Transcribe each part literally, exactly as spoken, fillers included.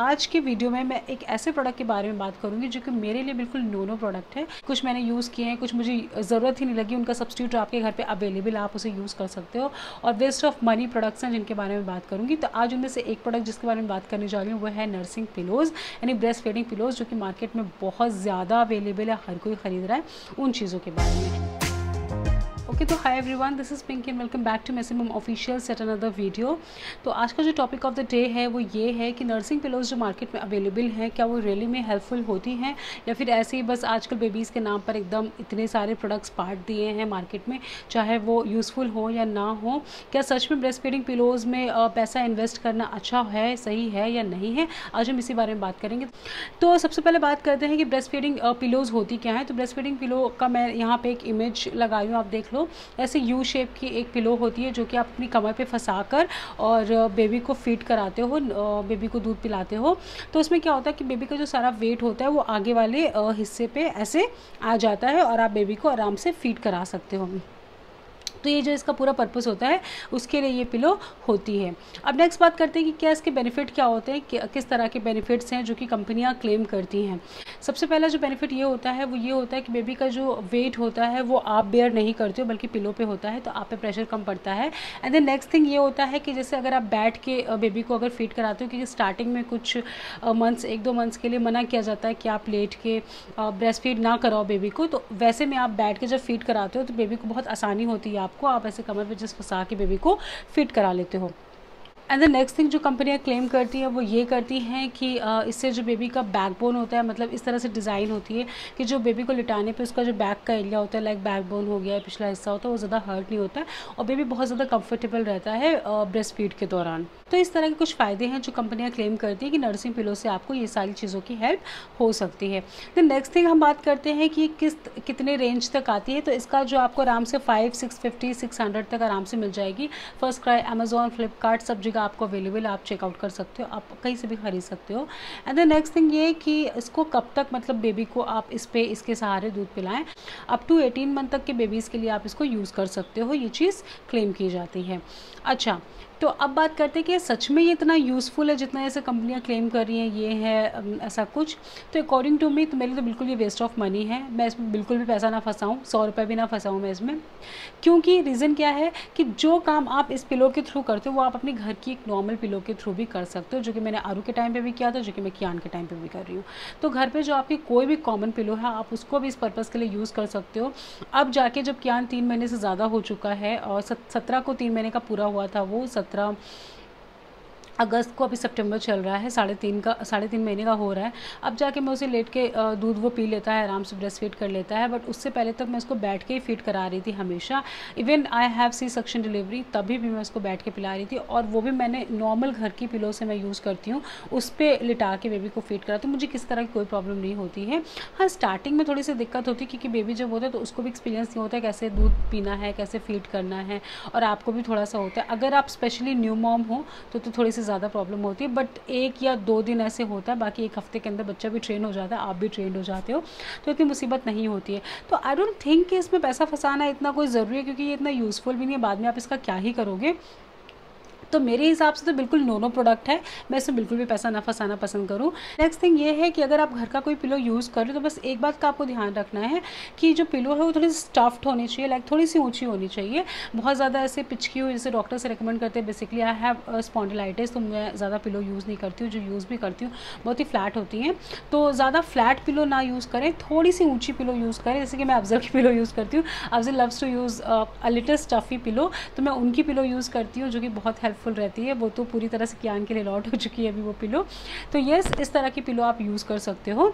आज के वीडियो में मैं एक ऐसे प्रोडक्ट के बारे में बात करूंगी जो कि मेरे लिए बिल्कुल नो नो प्रोडक्ट है। कुछ मैंने यूज़ किए हैं, कुछ मुझे ज़रूरत ही नहीं लगी, उनका सब्स्टिट्यूट आपके घर पे अवेलेबल, आप उसे यूज़ कर सकते हो। और वेस्ट ऑफ मनी प्रोडक्ट्स हैं जिनके बारे में बात करूँगी। तो आज उनमें से एक प्रोडक्ट जिसके बारे में बात करने जा रही हूँ वो है नर्सिंग पिलोज़ यानी ब्रेस्ट फीडिंग पिलोज़, जो कि मार्केट में बहुत ज़्यादा अवेलेबल है, हर कोई ख़रीद रहा है। उन चीज़ों के बारे में ओके okay, तो hi everyone, this is Pinky and welcome back to Messi मम ऑफिशियल सेट अनदर वीडियो। तो आज का जो टॉपिक ऑफ द डे है वो ये है कि नर्सिंग पिलोज जो मार्केट में अवेलेबल हैं क्या वो रियली में हेल्पफुल होती हैं या फिर ऐसे ही बस आजकल बेबीज़ के नाम पर एकदम इतने सारे प्रोडक्ट्स बांट दिए हैं मार्केट में, चाहे वो यूज़फुल हो या ना हो। क्या सच में ब्रेस्ट फीडिंग पिलोज़ में पैसा इन्वेस्ट करना अच्छा है, सही है या नहीं है, आज हम इसी बारे में बात करेंगे। तो सबसे पहले बात करते हैं कि ब्रेस्ट फीडिंग पिलोज़ होती क्या है। तो ब्रेस्ट फीडिंग पिलो का मैं यहाँ पर एक इमेज लगाई हूँ, आप देख लो, ऐसे यू शेप की एक पिलो होती है जो कि आप अपनी कमर पे फंसा कर और बेबी को फीड कराते हो, बेबी को दूध पिलाते हो। तो उसमें क्या होता है कि बेबी का जो सारा वेट होता है वो आगे वाले हिस्से पे ऐसे आ जाता है और आप बेबी को आराम से फीड करा सकते हो। तो ये जो इसका पूरा पर्पस होता है उसके लिए ये पिलो होती है। अब नेक्स्ट बात करते हैं कि क्या इसके बेनिफिट क्या होते हैं, किस तरह के बेनिफिट्स हैं जो कि कंपनियां क्लेम करती हैं। सबसे पहला जो बेनिफिट ये होता है वो ये होता है कि बेबी का जो वेट होता है वो आप बेयर नहीं करते हो बल्कि पिलो पे होता है, तो आप पे प्रेशर कम पड़ता है। एंड देन नेक्स्ट थिंग ये होता है कि जैसे अगर आप बैठ के बेबी को अगर फीड कराते हो, क्योंकि स्टार्टिंग में कुछ मंथ्स, एक दो मंथ्स के लिए मना किया जाता है कि आप लेट के ब्रेस्ट फीड ना कराओ बेबी को, तो वैसे में आप बैठ के जब फीड कराते हो तो बेबी को बहुत आसानी होती है, को आप ऐसे कमर पे जस्ट फंसा के बेबी को फिट करा लेते हो। एंड द नेक्स्ट थिंग जो कंपनियां क्लेम करती हैं वो ये करती हैं कि इससे जो बेबी का बैकबोन होता है, मतलब इस तरह से डिज़ाइन होती है कि जो बेबी को लिटाने पे उसका जो बैक का एरिया होता है, लाइक बैकबोन हो गया, पिछला हिस्सा होता है, वो ज़्यादा हर्ट नहीं होता है और बेबी बहुत ज़्यादा कंफर्टेबल रहता है ब्रेस्ट फीड के दौरान। तो इस तरह के कुछ फ़ायदे हैं जो कंपनियाँ क्लेम करती हैं कि नर्सिंग पिलो से आपको ये सारी चीज़ों की हेल्प हो सकती है। द नेक्स्ट थिंग हम बात करते हैं कि किस कितने रेंज तक आती है। तो इसका जो आपको आराम से five six fifty six hundred तक आराम से मिल जाएगी। फर्स्ट क्राई, अमेजोन, फ्लिपकार्ट, सब जगह आपको अवेलेबल, आप चेकआउट कर सकते हो, आप कहीं से भी खरीद सकते हो। एंड द नेक्स्ट थिंग ये कि इसको कब तक, मतलब बेबी को आप इस पे इसके सहारे दूध पिलाएं, अप टू एटीन मंथ तक के बेबीज़ के लिए आप इसको यूज़ कर सकते हो, ये चीज़ क्लेम की जाती है। अच्छा, तो अब बात करते हैं कि सच में ये इतना यूज़फुल है जितना ऐसे कंपनियां क्लेम कर रही हैं, ये है ऐसा कुछ? तो अकॉर्डिंग टू मी, तो मेरे तो बिल्कुल ये वेस्ट ऑफ मनी है। मैं इसमें बिल्कुल भी पैसा ना फंसाऊँ, सौ रुपये भी ना फंसाऊँ मैं इसमें, क्योंकि रीज़न क्या है कि जो काम आप इस पिलो के थ्रू करते हो वो आप अपने घर की एक नॉर्मल पिलो के थ्रू भी कर सकते हो, जो कि मैंने आरू के टाइम पर भी किया था, जो कि मैं कियान के टाइम पर भी कर रही हूँ। तो घर पर जो आपकी कोई भी कॉमन पिलो है आप उसको भी इस पर्पज़ के लिए यूज़ कर सकते हो। अब जाके जब कियान तीन महीने से ज़्यादा हो चुका है और सत्रह को तीन महीने का पूरा हुआ था, वो सत्रह अगस्त को, अभी सितंबर चल रहा है, साढ़े तीन का साढ़े तीन महीने का हो रहा है, अब जाके मैं उसे लेट के दूध वो पी लेता है, आराम से ब्रेस्ट फीड कर लेता है। बट उससे पहले तक मैं उसको बैठ के ही फीड करा रही थी हमेशा। Even I have C section delivery, तभी भी मैं उसको बैठ के पिला रही थी, और वो भी मैंने नॉर्मल घर की पिलो से मैं यूज़ करती हूँ, उस पर लिटा के बेबी को फीड कराती हूँ। मुझे किस तरह की कोई प्रॉब्लम नहीं होती है। हाँ, स्टार्टिंग में थोड़ी सी दिक्कत होती है क्योंकि बेबी जब होता है तो उसको भी एक्सपीरियंस नहीं होता है कैसे दूध पीना है, कैसे फीड करना है, और आपको भी थोड़ा सा होता है। अगर आप स्पेशली न्यू मॉम हो तो थोड़ी सी ज़्यादा प्रॉब्लम होती है, बट एक या दो दिन ऐसे होता है, बाकी एक हफ्ते के अंदर बच्चा भी ट्रेन हो जाता है, आप भी ट्रेन हो जाते हो, तो इतनी मुसीबत नहीं होती है। तो आई डोंट थिंक कि इसमें पैसा फंसाना इतना कोई ज़रूरी है, क्योंकि ये इतना यूज़फुल भी नहीं है, बाद में आप इसका क्या ही करोगे। तो मेरे हिसाब से तो बिल्कुल नो नो प्रोडक्ट है, मैं इसमें बिल्कुल भी पैसा ना फंसाना पसंद करूँ। नेक्स्ट थिंग ये है कि अगर आप घर का कोई पिलो यूज़ करें तो बस एक बात का आपको ध्यान रखना है कि जो पिलो है वो थोड़ी सी स्टफ्ड होनी चाहिए, लाइक थोड़ी सी ऊंची होनी चाहिए, बहुत ज़्यादा ऐसे पिचकी हुई, जैसे डॉक्टर से रिकमेंड करते हैं। बेसिकली आई हैव स्पॉन्डिलाइटिस, तो मैं ज़्यादा पिलो यूज़ नहीं करती हूँ, जो यूज़ भी करती हूँ बहुत ही फ्लैट होती हैं। तो ज़्यादा फ्लैट पिलो ना यूज़ करें, थोड़ी सी ऊँची पिलो यूज़ करें, जैसे कि मैं अफजल की पिलो यूज़ करती हूँ। Afzal loves to use a little stuffy pillow, तो मैं उनकी पिलो यूज़ करती हूँ जो कि बहुत हेल्प फुल रहती है। वो तो पूरी तरह से कियान के लिए लॉट हो चुकी है अभी वो पिलो। तो यस, इस तरह की पिलो आप यूज़ कर सकते हो,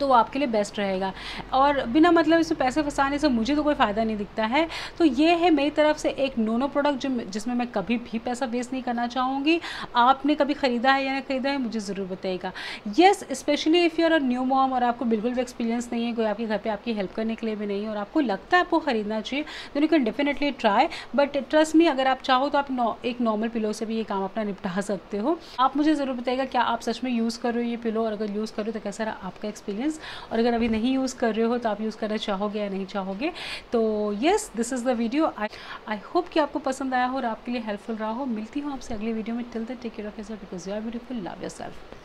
तो वो आपके लिए बेस्ट रहेगा। और बिना मतलब इसमें पैसे फंसाने से मुझे तो कोई फ़ायदा नहीं दिखता है। तो ये है मेरी तरफ से एक नो नो प्रोडक्ट जो जिसमें मैं कभी भी पैसा वेस्ट नहीं करना चाहूँगी। आपने कभी ख़रीदा है या नहीं ख़रीदा है मुझे ज़रूर बताइएगा। Yes, specially if you are a new mom और आपको बिल्कुल भी एक्सपीरियंस नहीं है, कोई आपके घर पर आपकी हेल्प करने के लिए भी नहीं है, और आपको लगता है आपको ख़रीदना चाहिए, तो you can definitely try. But trust me, अगर आप चाहो तो आप एक नॉर्मल पिलो से भी ये काम अपना निपटा सकते हो। आप मुझे ज़रूर बताइएगा क्या आप सच में यूज़ कर रहे हो ये पिलो, और अगर यूज़ करो तो कैसा रहा आपका एक्सपीरियंस। इज़, और अगर अभी नहीं यूज़ कर रहे हो तो आप यूज़ करना चाहोगे या नहीं चाहोगे। तो yes, this is the video. I I hope कि आपको पसंद आया हो और आपके लिए हेल्पफुल रहा हो। मिलती हूँ आपसे अगले वीडियो में। Till then take care of yourself because you are beautiful. Love yourself.